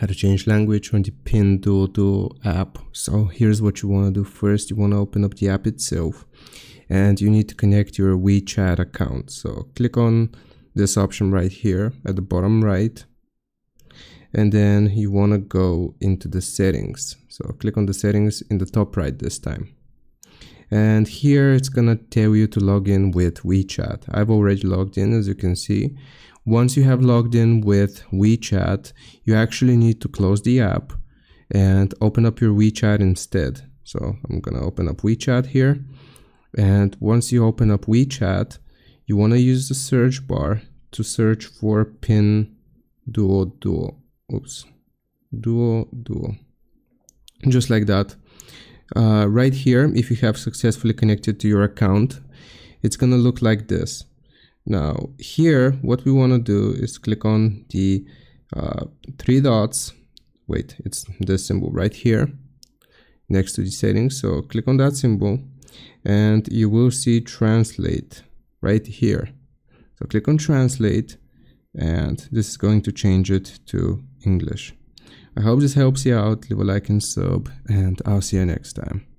how to change language on the Pinduoduo app. So here's what you want to do. First, you want to open up the app itself and you need to connect your WeChat account. So click on this option right here at the bottom right, and then you want to go into the settings. So click on the settings in the top right this time. And here it's gonna tell you to log in with WeChat. I've already logged in, as you can see. Once you have logged in with WeChat, you actually need to close the app and open up your WeChat instead. So I'm gonna open up WeChat here. And once you open up WeChat, you wanna use the search bar to search for Pinduoduo. Oops, Duoduo. Just like that. Right here, if you have successfully connected to your account, it's gonna look like this. Now here, what we want to do is click on the three dots. Wait, it's this symbol right here next to the settings. So click on that symbol and you will see translate right here. So click on translate and this is going to change it to English. I hope this helps you out. Leave a like and sub, and I'll see you next time.